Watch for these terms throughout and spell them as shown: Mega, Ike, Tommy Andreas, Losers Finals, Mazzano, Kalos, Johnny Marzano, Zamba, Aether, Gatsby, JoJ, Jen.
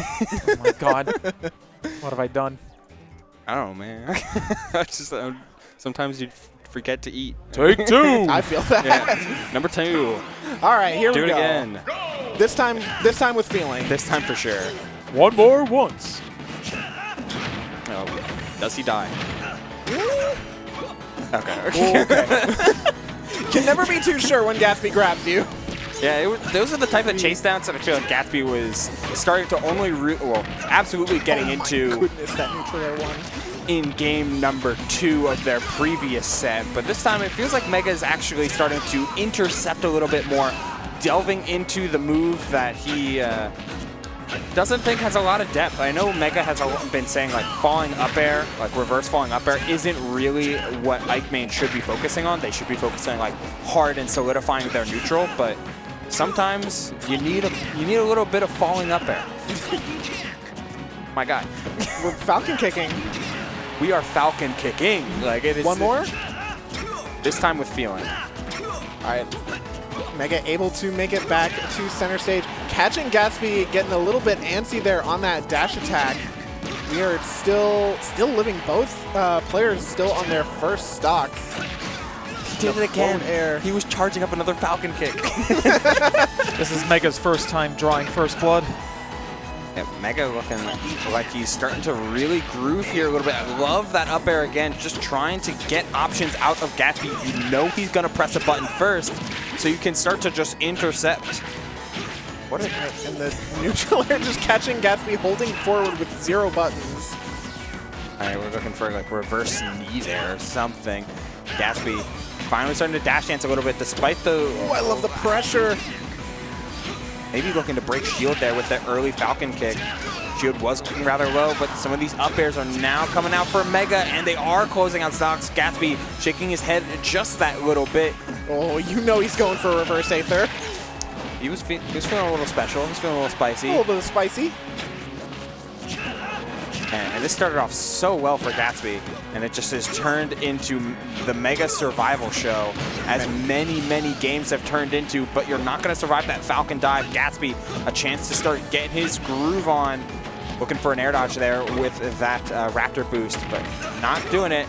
Oh my god. What have I done? I don't know, man. I just sometimes you forget to eat. Take two. I feel that. Yeah. Number two. All right, here we go. Do it again. This time with feeling. This time for sure. One more once. Oh, does he die? Okay. Can never be too sure when Gatsby grabs you. Yeah, those are the type of chase downs that I feel like Gatsby was starting to only, absolutely getting into in game number 2 of their previous set. But this time it feels like Mega is actually starting to intercept a little bit more, delving into the move that he doesn't think has a lot of depth. I know Mega has been saying like falling up air, like reverse falling up air isn't really what Ike main should be focusing on. They should be focusing like hard and solidifying their neutral, but sometimes you need a little bit of falling up air. My god. We're falcon kicking. We are falcon kicking. Like it is one more? This time with feeling. Alright. Mega able to make it back to center stage. Catching Gatsby getting a little bit antsy there on that dash attack. We are still living. Both players still on their first stock. He did it again. Air. He was charging up another falcon kick. This is Mega's first time drawing first blood. Yeah, Mega looking like he's starting to really groove here a little bit. I love that up air again, just trying to get options out of Gatsby. You know he's going to press a button first, so you can start to just intercept. What is it? And the neutral air just catching Gatsby holding forward with 0 buttons. All right, we're looking for like reverse knee there or something. Gatsby finally starting to dash dance a little bit despite the... Oh, I love the pressure. Maybe looking to break shield there with that early falcon kick. Shield was looking rather low, but some of these up airs are now coming out for Mega, and they are closing on stocks. Gatsby shaking his head just that little bit. Oh, you know he's going for a reverse Aether. He was feeling a little special. He was feeling a little spicy. A little bit spicy. And this started off so well for Gatsby, and it just has turned into the Mega survival show, as many games have turned into, but you're not going to survive that falcon dive. Gatsby, a chance to start getting his groove on, looking for an air dodge there with that Raptor boost, but not doing it.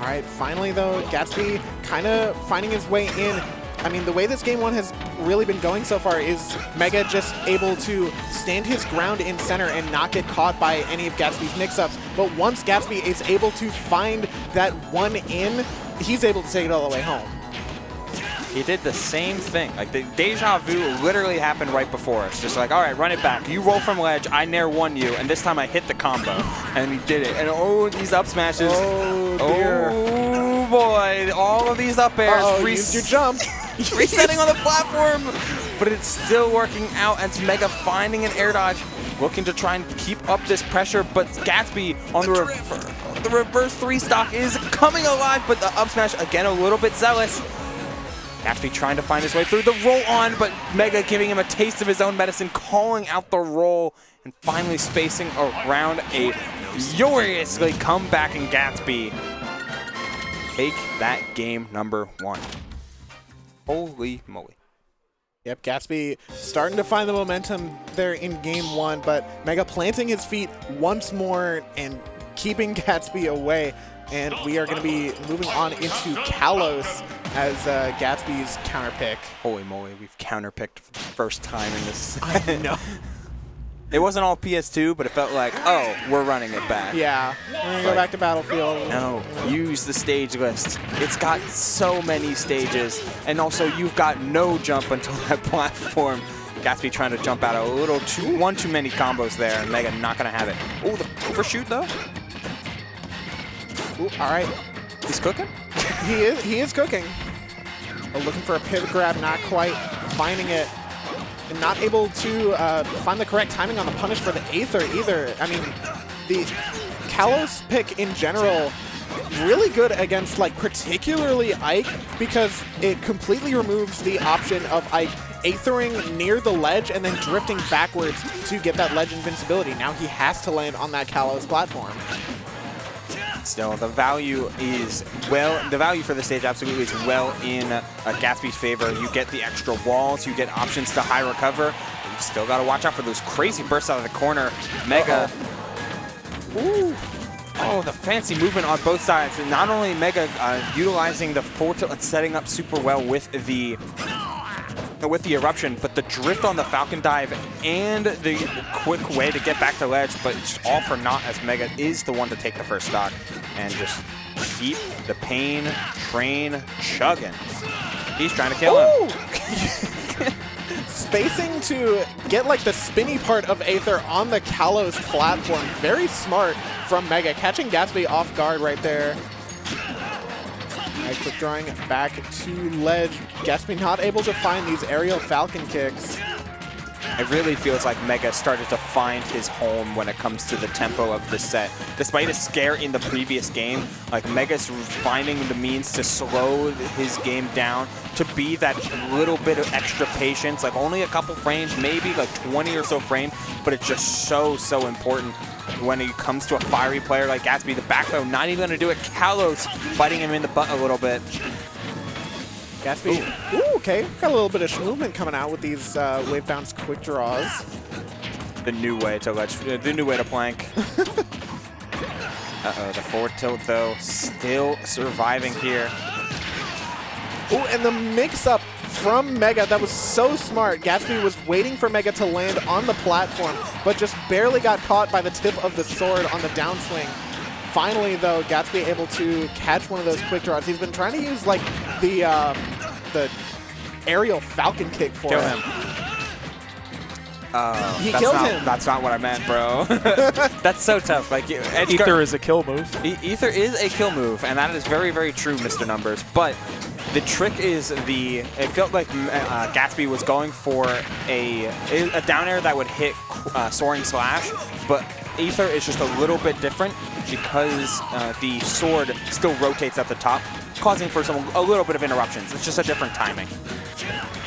All right, finally though, Gatsby kind of finding his way in. I mean, the way this game 1 has really been going so far is Mega just able to stand his ground in center and not get caught by any of Gatsby's mix-ups. But once Gatsby is able to find that one in, he's able to take it all the way home. He did the same thing. Like, the deja vu literally happened right before us. Just like, all right, run it back. You roll from ledge, I nair one you, and this time I hit the combo. And he did it. And oh, these up smashes. Oh, dear. Oh, boy. All of these up airs. Uh-oh, used your jump. Resetting on the platform, but it's still working out as Mega finding an air dodge, looking to try and keep up this pressure, but Gatsby on the reverse 3 stock is coming alive, but the up smash again a little bit zealous. Gatsby trying to find his way through the roll on, but Mega giving him a taste of his own medicine, calling out the roll, and finally spacing around a furiously comeback in Gatsby. Take that game number 1. Holy moly. Yep, Gatsby starting to find the momentum there in game 1, but Mega planting his feet once more and keeping Gatsby away. And we are going to be moving on into Kalos as Gatsby's counterpick. Holy moly, we've counterpicked for the first time in this. I know. It wasn't all PS2, but it felt like, oh, we're running it back. Yeah, we're going to go back to Battlefield. No, use the stage list. It's got so many stages, and also you've got no jump until that platform. Gatsby trying to jump out a little one too many combos there, and Mega not going to have it. Oh, the overshoot, though. Ooh, all right. He's cooking? He is cooking. Oh, looking for a pivot grab, not quite finding it. And not able to find the correct timing on the punish for the Aether either. I mean, the Kalos pick in general, really good against, like, particularly Ike, because it completely removes the option of Ike Aethering near the ledge and then drifting backwards to get that ledge invincibility. Now he has to land on that Kalos platform. Still, the value for the stage absolutely is well in Gatsby's favor. You get the extra walls, you get options to high recover. You still got to watch out for those crazy bursts out of the corner. Mega. Ooh. Oh, the fancy movement on both sides. And not only Mega utilizing the full tilt and setting up super well with the eruption, but the drift on the Falcon Dive and the quick way to get back to ledge, but it's all for naught as Mega is the one to take the first stock and just keep the pain train chugging. He's trying to kill him. Spacing to get like the spinny part of Aether on the Kalos platform. Very smart from Mega, catching Gatsby off guard right there. Quick drawing back to ledge. Gatsby not able to find these aerial Falcon kicks. It really feels like Mega started to find his home when it comes to the tempo of this set. Despite a scare in the previous game, like Mega's finding the means to slow his game down, to be that little bit of extra patience, like only a couple frames, maybe like 20 or so frames, but it's just so important. When it comes to a fiery player like Gatsby, the back throw not even going to do it. Kalos biting him in the butt a little bit. Gatsby, ooh, okay, got a little bit of movement coming out with these wave bounce quick draws. The new way to plank. Uh-oh, the forward tilt though, still surviving here. Oh, and the mix-up from Mega, that was so smart. Gatsby was waiting for Mega to land on the platform, but just barely got caught by the tip of the sword on the downswing. Finally, though, Gatsby able to catch one of those quick draws. He's been trying to use like the aerial Falcon kick for him. He killed him. That's not what I meant, bro. That's so tough. Like Aether is a kill move. Aether is a kill move, and that is very, very true, Mr. Numbers. But the trick is it felt like Gatsby was going for a down air that would hit Soaring Slash, but Aether is just a little bit different because the sword still rotates at the top, causing for a little bit of interruptions. It's just a different timing.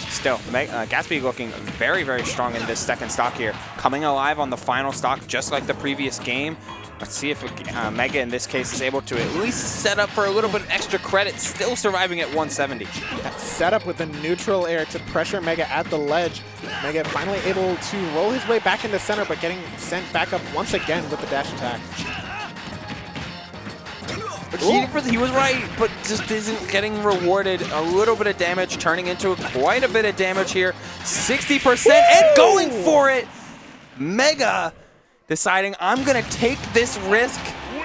Still, Gatsby looking very, very strong in this second stock here. Coming alive on the final stock, just like the previous game. Let's see if Mega, in this case, is able to at least set up for a little bit of extra credit, still surviving at 170. That setup with the neutral air to pressure Mega at the ledge. Mega finally able to roll his way back into center, but getting sent back up once again with the dash attack. He was right, but just isn't getting rewarded. A little bit of damage turning into quite a bit of damage here. 60% and going for it! Mega deciding, I'm going to take this risk.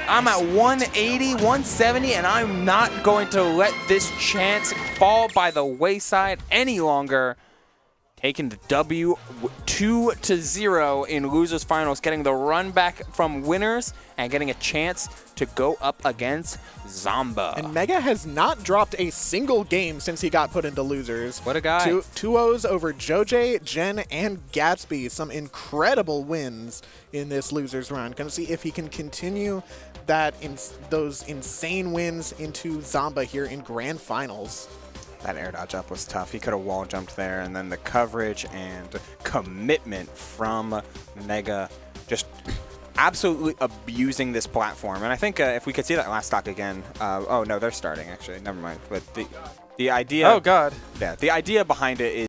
I'm at 180, 170, and I'm not going to let this chance fall by the wayside any longer. Taking the W 2-0 in losers finals, getting the run back from winners and getting a chance to go up against Zamba. And Mega has not dropped a single game since he got put into losers. What a guy. 2-0s over JoJ, Jen, and Gatsby. Some incredible wins in this losers round. Gonna see if he can continue that those insane wins into Zamba here in grand finals. That air dodge up was tough. He could have wall jumped there, and then the coverage and commitment from Mega just absolutely abusing this platform. And I think if we could see that last stock again, oh no, they're starting actually. Never mind. But the idea. Oh God. Yeah, the idea behind it is.